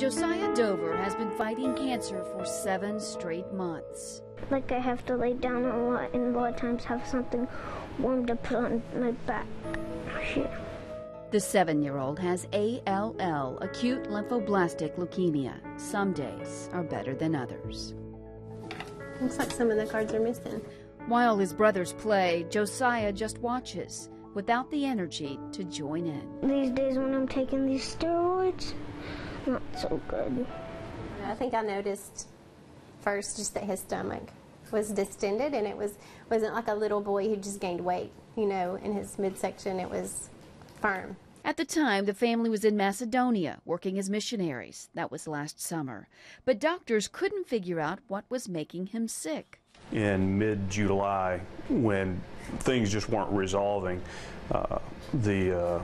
Josiah Dover has been fighting cancer for 7 straight months. Like, I have to lay down a lot and a lot of times have something warm to put on my back. Here. The 7-year-old has ALL, acute lymphoblastic leukemia. Some days are better than others. Looks like some of the cards are missing. While his brothers play, Josiah just watches, without the energy to join in. These days when I'm taking these steroids, not so good. I think I noticed first just that his stomach was distended, and it wasn't like a little boy who just gained weight, you know, in his midsection. It was firm. At the time, the family was in Macedonia working as missionaries. That was last summer. But doctors couldn't figure out what was making him sick. In mid-July, when things just weren't resolving, the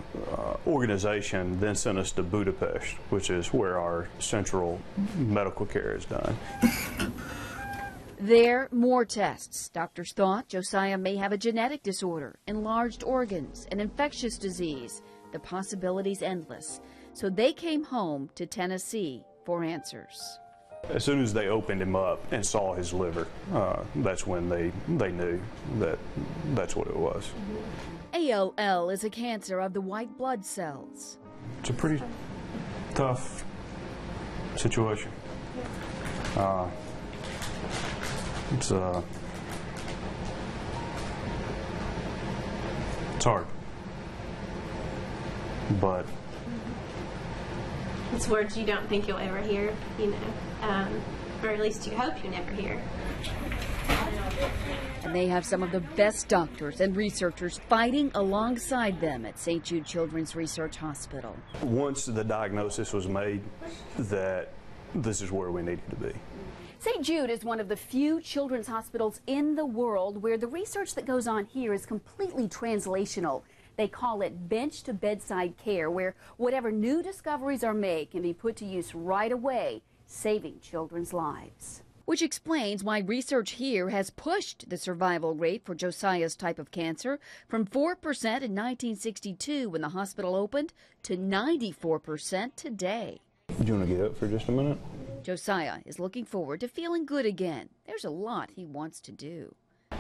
organization then sent us to Budapest, which is where our central medical care is done. There, more tests. Doctors thought Josiah may have a genetic disorder, enlarged organs, an infectious disease. The possibilities endless. So they came home to Tennessee for answers. As soon as they opened him up and saw his liver, that's when they knew that that's what it was. ALL is a cancer of the white blood cells. It's a pretty tough situation. It's hard. But it's words you don't think you'll ever hear, you know, or at least you hope you never hear. And they have some of the best doctors and researchers fighting alongside them at St. Jude Children's Research Hospital. Once the diagnosis was made that this is where we needed to be. St. Jude is one of the few children's hospitals in the world where the research that goes on here is completely translational. They call it bench-to-bedside care, where whatever new discoveries are made can be put to use right away, saving children's lives. Which explains why research here has pushed the survival rate for Josiah's type of cancer from 4% in 1962 when the hospital opened to 94% today. Do you want to get up for just a minute? Josiah is looking forward to feeling good again. There's a lot he wants to do.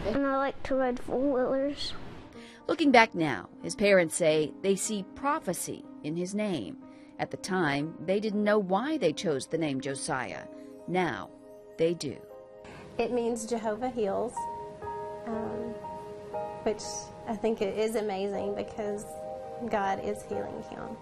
And I like to ride four-wheelers. Looking back now, his parents say they see prophecy in his name. At the time, they didn't know why they chose the name Josiah. Now, they do. It means Jehovah heals, which I think it is amazing because God is healing him.